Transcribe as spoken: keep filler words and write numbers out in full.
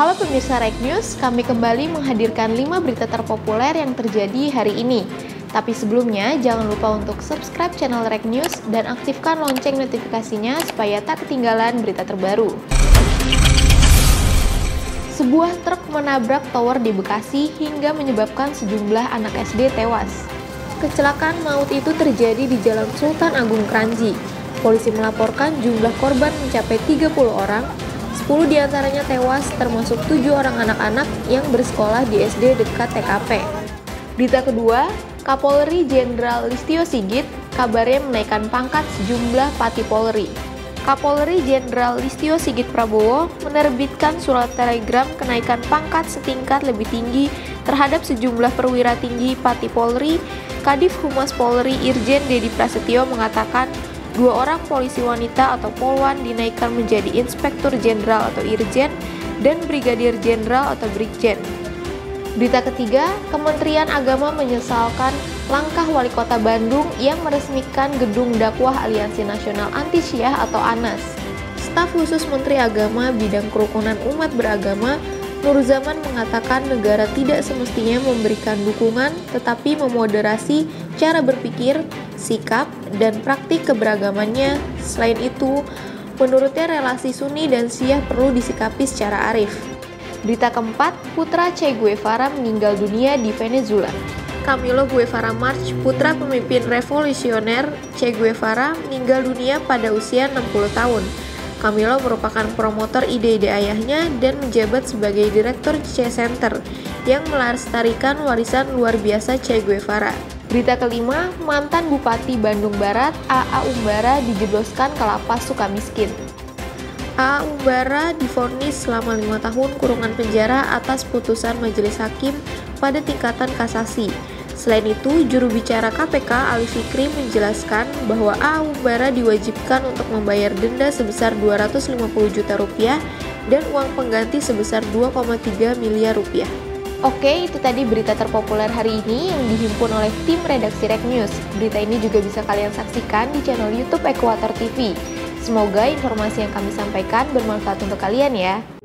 Halo pemirsa R E Q News, kami kembali menghadirkan lima berita terpopuler yang terjadi hari ini. Tapi sebelumnya, jangan lupa untuk subscribe channel R E Q News dan aktifkan lonceng notifikasinya supaya tak ketinggalan berita terbaru. Sebuah truk menabrak tower di Bekasi hingga menyebabkan sejumlah anak S D tewas. Kecelakaan maut itu terjadi di Jalan Sultan Agung Kranji. Polisi melaporkan jumlah korban mencapai tiga puluh orang, sepuluh diantaranya tewas termasuk tujuh orang anak-anak yang bersekolah di S D dekat T K P. Berita kedua, Kapolri Jenderal Listyo Sigit kabarnya menaikkan pangkat sejumlah pati Polri. Kapolri Jenderal Listyo Sigit Prabowo menerbitkan surat telegram kenaikan pangkat setingkat lebih tinggi terhadap sejumlah perwira tinggi pati Polri. Kadif Humas Polri Irjen Deddy Prasetyo mengatakan dua orang polisi wanita atau polwan dinaikkan menjadi Inspektur Jenderal atau Irjen dan Brigadir Jenderal atau Brigjen. Berita ketiga, Kementerian Agama menyesalkan langkah Wali Kota Bandung yang meresmikan Gedung Dakwah Aliansi Nasional Anti Syiah atau A N A S. Staf khusus Menteri Agama bidang kerukunan umat beragama Nur Zaman mengatakan negara tidak semestinya memberikan dukungan tetapi memoderasi cara berpikir, sikap, dan praktik keberagamannya. Selain itu, menurutnya relasi Sunni dan Syiah perlu disikapi secara arif. Berita keempat, putra Che Guevara meninggal dunia di Venezuela. Camilo Guevara March, putra pemimpin revolusioner Che Guevara, meninggal dunia pada usia enam puluh tahun. Camilo merupakan promotor ide-ide ayahnya dan menjabat sebagai direktur Che Center yang melestarikan warisan luar biasa Che Guevara. Berita kelima, mantan Bupati Bandung Barat A A Umbara dijebloskan ke lapas Sukamiskin. A A Umbara divonis selama lima tahun kurungan penjara atas putusan Majelis Hakim pada tingkatan kasasi. Selain itu, juru bicara K P K Ali Fikri menjelaskan bahwa A A. Umbara diwajibkan untuk membayar denda sebesar dua ratus lima puluh juta rupiah dan uang pengganti sebesar dua koma tiga miliar rupiah. Oke, itu tadi berita terpopuler hari ini yang dihimpun oleh tim redaksi R E Q News. Berita ini juga bisa kalian saksikan di channel YouTube Equator T V. Semoga informasi yang kami sampaikan bermanfaat untuk kalian ya.